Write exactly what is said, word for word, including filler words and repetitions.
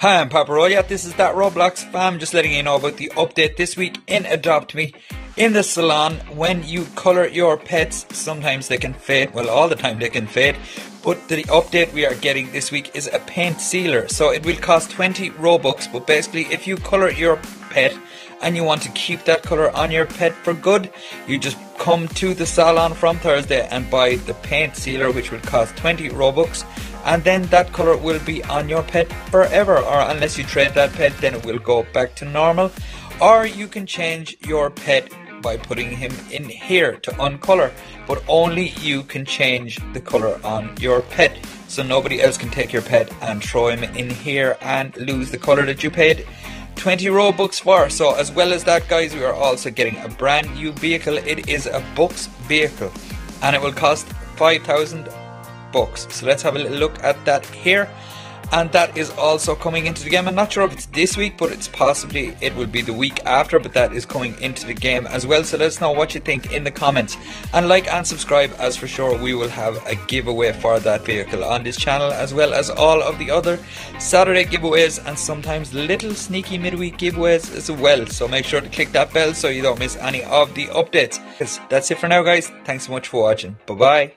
Hi, I'm Paparoya. This is That Roblox Fam. Just letting you know about the update this week in Adopt Me. In the salon, when you colour your pets, sometimes they can fade. Well, all the time they can fade. But the update we are getting this week is a paint sealer. So it will cost twenty Robux. But basically, if you colour your pet and you want to keep that colour on your pet for good, you just come to the salon from Thursday and buy the paint sealer, which will cost twenty Robux. And then that colour will be on your pet forever, or unless you trade that pet, then it will go back to normal. Or you can change your pet by putting him in here to uncolor, but only you can change the colour on your pet. So nobody else can take your pet and throw him in here and lose the colour that you paid twenty Robux for. So as well as that, guys, we are also getting a brand new vehicle. It is a Bucks vehicle and it will cost five thousand bucks. So let's have a little look at that here, and that is also coming into the game. I'm not sure if it's this week, but it's possibly it will be the week after, but that is coming into the game as well. So let us know what you think in the comments, and like and subscribe, as for sure we will have a giveaway for that vehicle on this channel, as well as all of the other Saturday giveaways and sometimes little sneaky midweek giveaways as well. So make sure to click that bell so you don't miss any of the updates. That's it for now, guys. Thanks so much for watching. Bye bye.